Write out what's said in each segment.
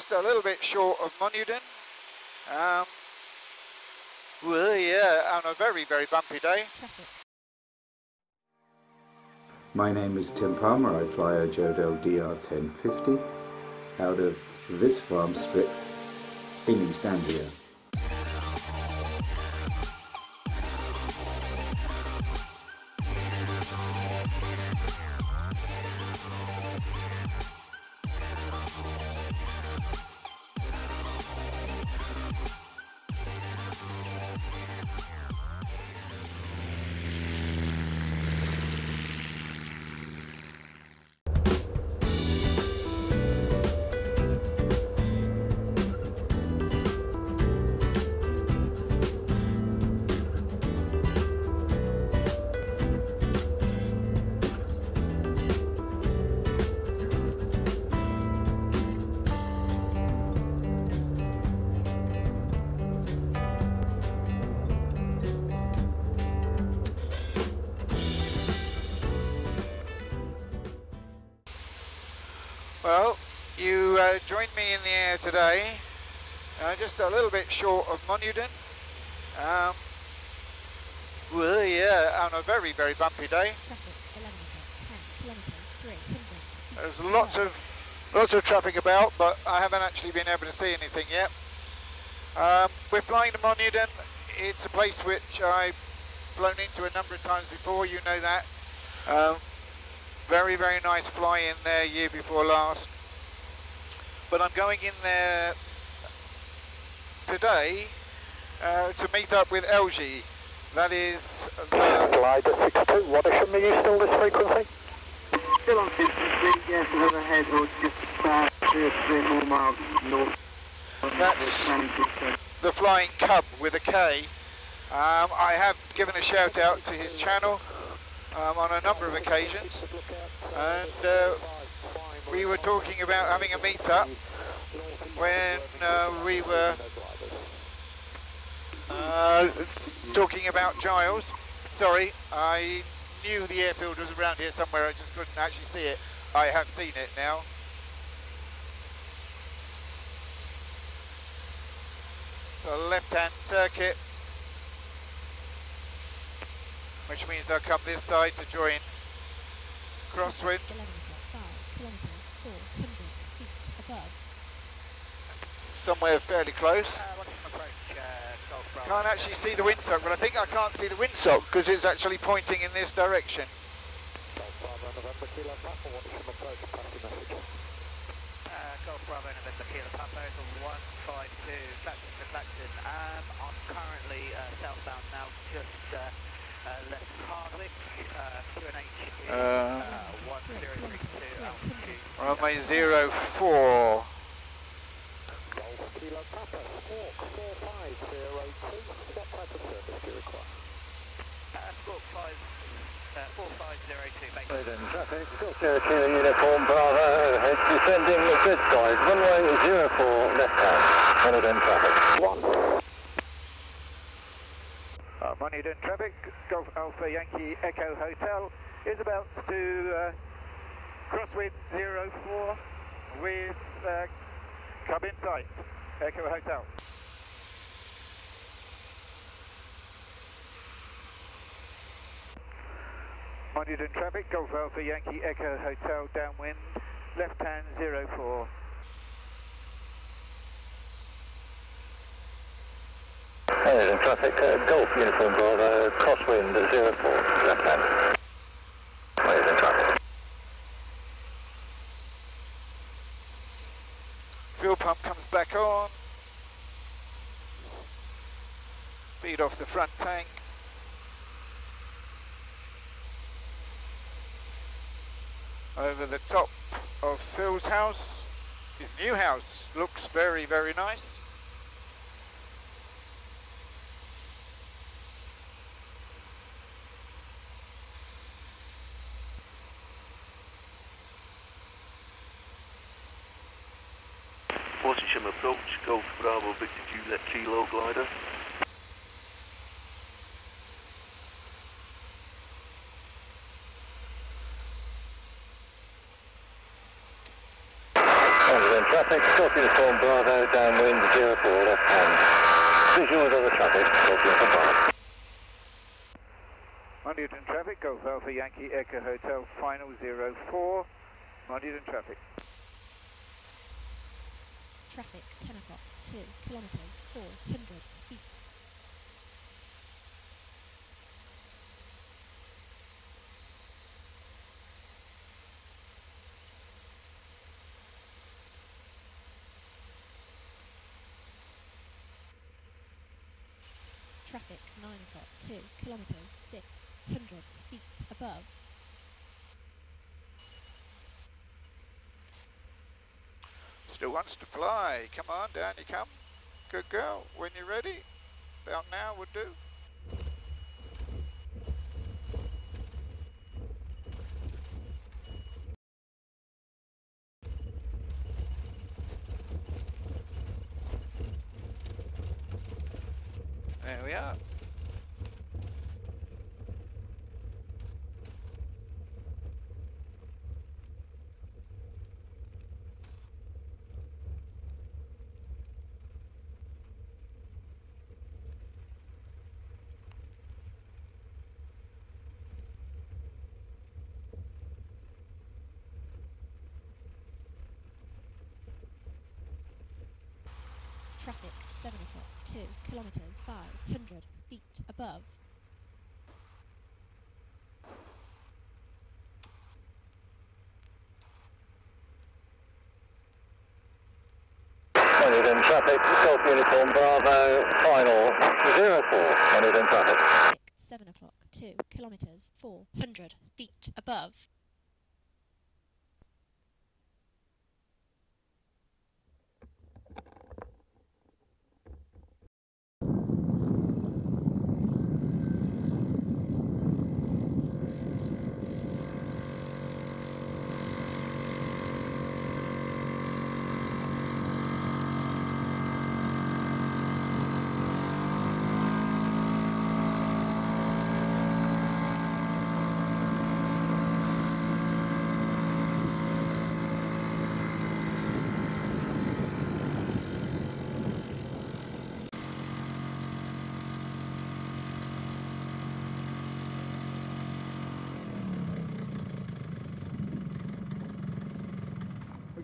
Just a little bit short of Monewden. Well, yeah, on a very, very bumpy day. My name is Tim Palmer. I fly a Jodel DR1050 out of this farm strip in East Anglia. Well, you joined me in the air today, just a little bit short of Monewden. Well, yeah, on a very, very bumpy day. There's lots of traffic about, but I haven't actually been able to see anything yet. We're flying to Monewden. It's a place which I've flown into a number of times before, you know that. Very, very nice fly in there year before last. But I'm going in there today to meet up with Algy. That is the glider 62, Wattisham, are you still this frequency? Still on 53, yes, another head or just about 3 or 4 miles north. That's the Flying Cub with a K. I have given a shout out to his channel on a number of occasions, and we were talking about having a meet-up when we were talking about Giles. Sorry, I knew the airfield was around here somewhere, I just couldn't actually see it. I have seen it now. So left-hand circuit, which means I'll come this side to join crosswind. Somewhere fairly close. Can't actually see the windsock, but I think I can't see the windsock because it's actually pointing in this direction. I'm currently southbound now, just left Hardwick, QNH 1032 altitude. Runway 04. Squawk 4502, make it. Traffic, Squawk 02 uniform, Bravo overhead, descending the good side, runway 04, left hand, Monewden traffic. 1. Monewden traffic, Golf Alpha Yankee Echo Hotel is about to crosswind 04 with Cub in sight, Echo Hotel. Monewden traffic, Golf Alpha Yankee Echo Hotel downwind, left hand 04. Monewden traffic, Golf Uniform Bravo, crosswind 04, left hand. Monewden traffic. Fuel pump comes back on. Feed off the front tank. Over the top of Phil's house. His new house looks very, very nice. Wattisham approach, Golf Bravo Victor Juliet Kilo glider. Monewden traffic, Perfect, stop uniform Bravo, downwind, 04, left hand. Visuals on the traffic, stop uniform Bravo. Monewden traffic, Golf Alpha Yankee Echo Hotel, final 04, Monewden traffic. Traffic, 10 o'clock, 2 kilometres, 400 feet. Traffic, 9 o'clock, 2 kilometres, 600 feet above. Still wants to fly. Come on, down you come. Good girl. When you're ready, about now would do. There we are. Traffic, 7 o'clock, 2 kilometres, 500 feet above. Monewden traffic, Golf Uniform Bravo, final 04, Monewden traffic. 7 o'clock, 2 kilometres, 400 feet above.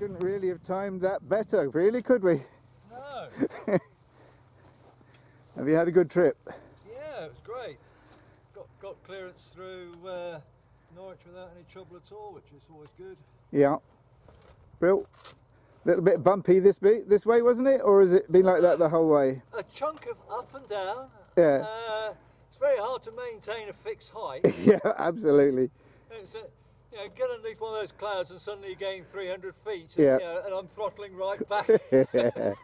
Couldn't really have timed that better, really, could we? No. Have you had a good trip? Yeah, it was great. Got clearance through Norwich without any trouble at all, which is always good. Yeah. Brill. Little bit bumpy this way, wasn't it? Or has it been like that the whole way? A chunk of up and down. Yeah. It's very hard to maintain a fixed height. Yeah, absolutely. You know, get underneath one of those clouds and suddenly you gain 300 feet, and, yeah. You know, and I'm throttling right back. Yeah.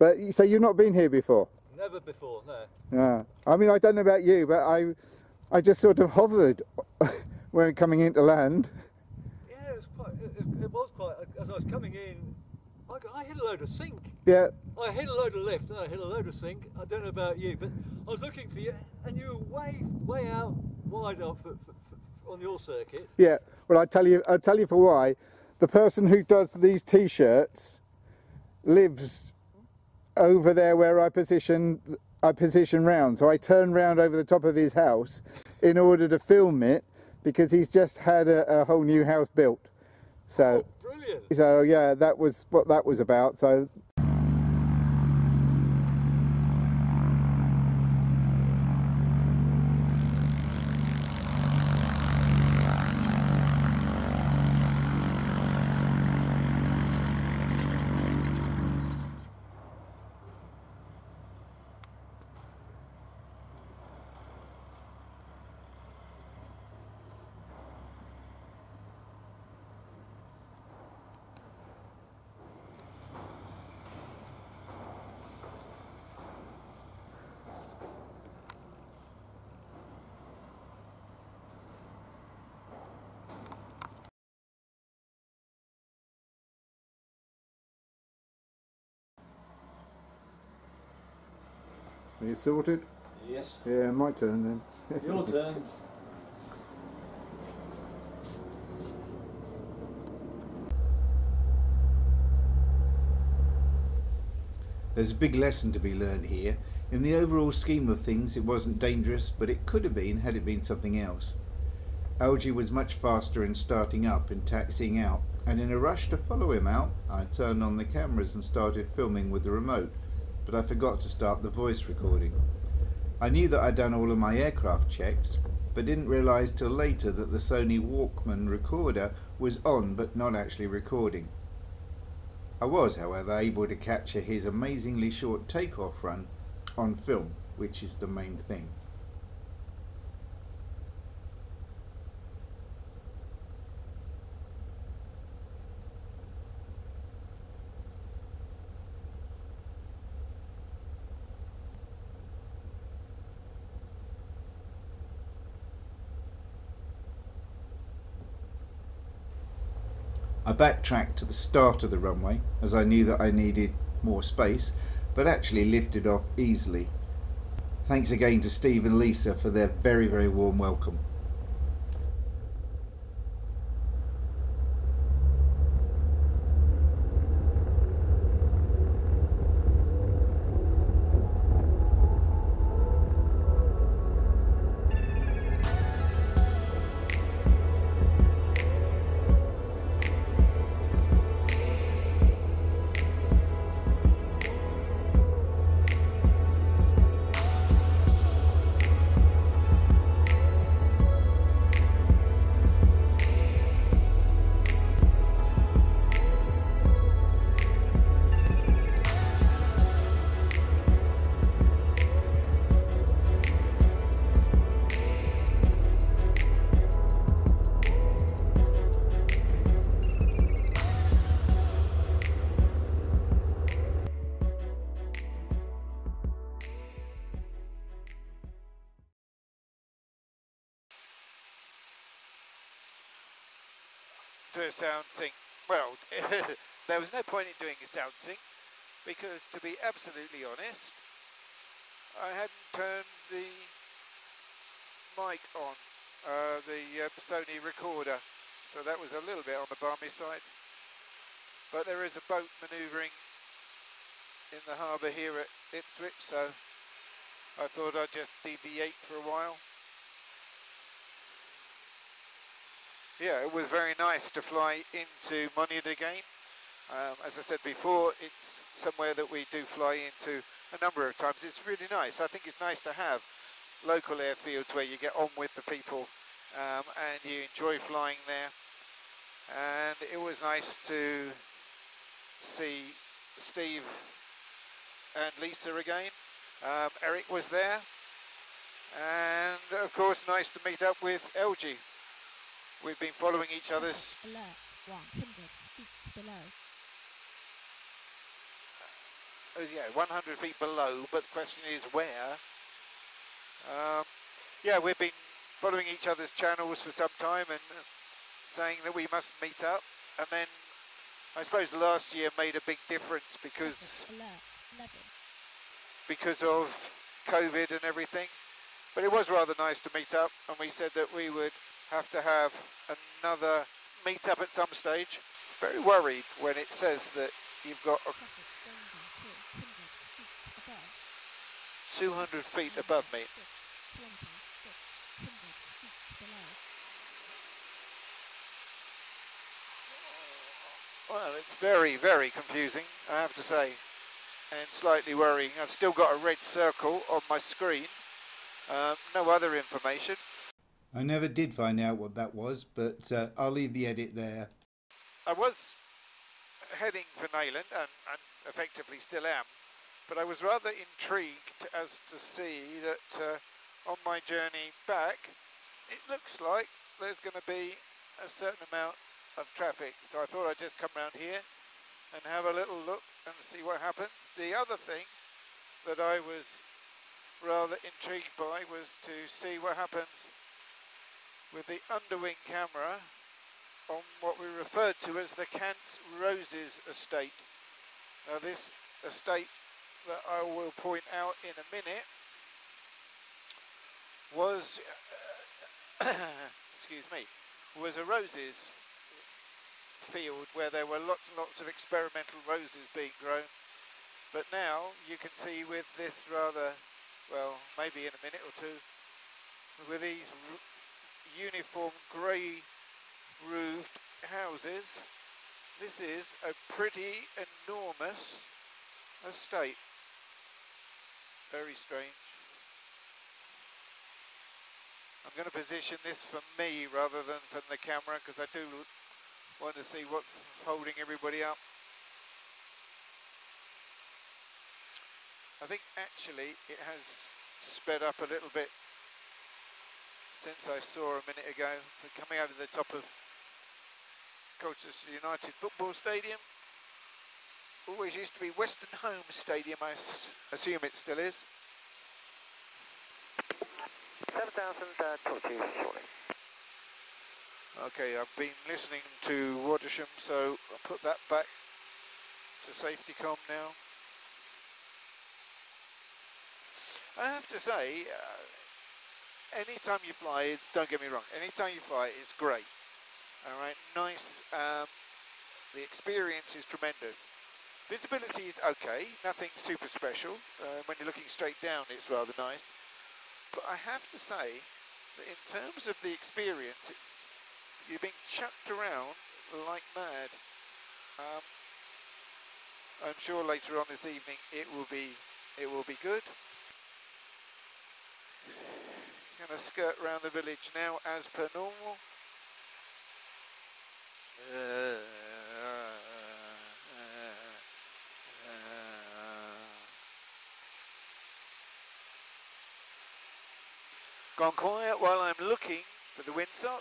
But so you've not been here before? Never before, no. Yeah. I mean, I don't know about you, but I just sort of hovered when coming into land. Yeah, it was quite. As I was coming in, I hit a load of sink. Yeah. I hit a load of lift and I hit a load of sink. I don't know about you, but I was looking for you, and you were way out wide off. On your circuit. Yeah, well I'll tell you for why. The person who does these t-shirts lives over there where I position round, so I turn round over the top of his house in order to film it because he's just had a whole new house built. So oh, brilliant. So yeah, that was what that was about. So are you sorted? Yes. Yeah, my turn then. Your turn. There's a big lesson to be learned here. In the overall scheme of things, it wasn't dangerous, but it could have been had it been something else. Algy was much faster in starting up and taxiing out, and in a rush to follow him out, I turned on the cameras and started filming with the remote, but I forgot to start the voice recording. I knew that I'd done all of my aircraft checks, but didn't realise till later that the Sony Walkman recorder was on but not actually recording. I was, however, able to capture his amazingly short takeoff run on film, which is the main thing. I backtracked to the start of the runway, as I knew that I needed more space, but actually lifted off easily. Thanks again to Steve and Lisa for their very, very warm welcome. A sound sync. Well, there was no point in doing a sound sync because, to be absolutely honest, I hadn't turned the mic on, the Sony recorder, so that was a little bit on the balmy side. But there is a boat manoeuvring in the harbour here at Ipswich, so I thought I'd just deviate for a while. Yeah, it was very nice to fly into Monewden again. As I said before, it's somewhere that we do fly into a number of times. It's really nice. I think it's nice to have local airfields where you get on with the people and you enjoy flying there. And it was nice to see Steve and Lisa again. Eric was there. And of course, nice to meet up with Algy. We've been following each other's... Alert, 100 feet below. Yeah, 100 feet below, but the question is where? Yeah, we've been following each other's channels for some time and saying that we must meet up. And then I suppose last year made a big difference because of COVID and everything. But it was rather nice to meet up, and we said that we would have to have another meet up at some stage. Very worried when it says that you've got 200 feet above me. Well, it's very, very confusing, I have to say, and slightly worrying. I've still got a red circle on my screen. No other information. I never did find out what that was, but I'll leave the edit there. I was heading for Nayland, and effectively still am, but I was rather intrigued as to see that on my journey back, it looks like there's going to be a certain amount of traffic. So I thought I'd just come round here and have a little look and see what happens. The other thing that I was rather intrigued by was to see what happens with the underwing camera on what we referred to as the Cants Roses estate. Now this estate, that I will point out in a minute, was excuse me, was a roses field where there were lots and lots of experimental roses being grown, But now you can see with this rather, well, maybe in a minute or two, with these uniform grey roofed houses, this is a pretty enormous estate. Very strange. I'm going to position this for me rather than from the camera because I do want to see what's holding everybody up. I think actually it has sped up a little bit since I saw a minute ago. We're coming over the top of Colchester United Football Stadium. Always used to be Western Home Stadium, I assume it still is. 7,000, talk to you shortly. Okay, I've been listening to Wattisham, so I'll put that back to safety comm now. I have to say, anytime you fly, don't get me wrong, anytime you fly, it's great. All right, nice, the experience is tremendous. Visibility is okay, nothing super special. When you're looking straight down, it's rather nice. But I have to say that in terms of the experience, it's, you're being chucked around like mad. I'm sure later on this evening it will be good. Gonna skirt around the village now as per normal. Gone quiet while I'm looking for the windsock.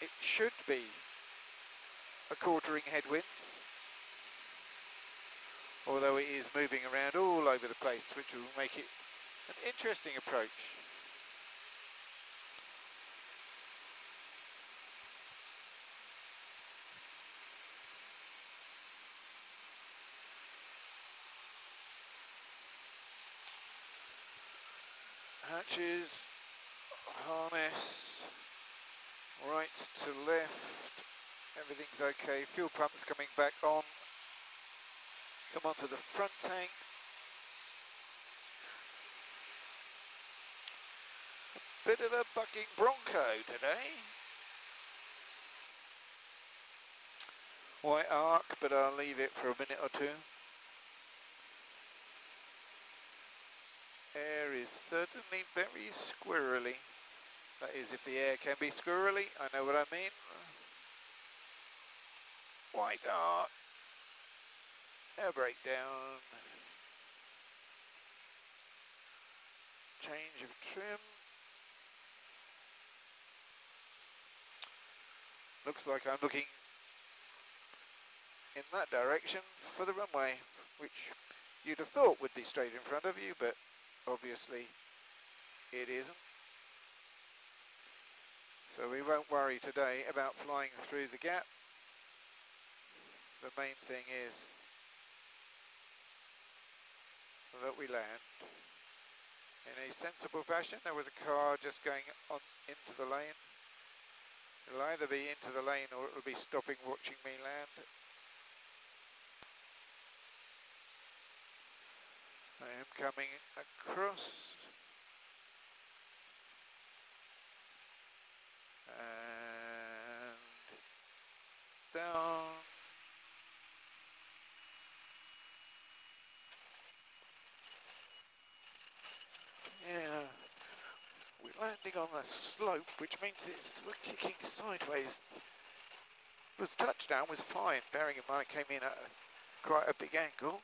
It should be a quartering headwind, although it is moving around all over the place, which will make it an interesting approach. Hatches, harness, right to left, everything's okay. Fuel pump's coming back on. Come on to the front tank. A bit of a bucking bronco today. White arc, but I'll leave it for a minute or two. Air is certainly very squirrely. That is, if the air can be squirrely, I know what I mean. White arc. Air breakdown. Change of trim. Looks like I'm looking in that direction for the runway, which you'd have thought would be straight in front of you, but obviously it isn't. So we won't worry today about flying through the gap. The main thing is that we land in a sensible fashion. There was a car just going on into the lane. It'll either be into the lane or it'll be stopping watching me land. I am coming across, and down, yeah, we're landing on the slope, which means we're kicking sideways. The touchdown was fine, bearing in mind I came in at quite a big angle.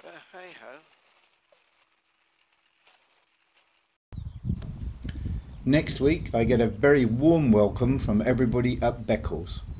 But hey ho. Next week I get a very warm welcome from everybody at Beckles.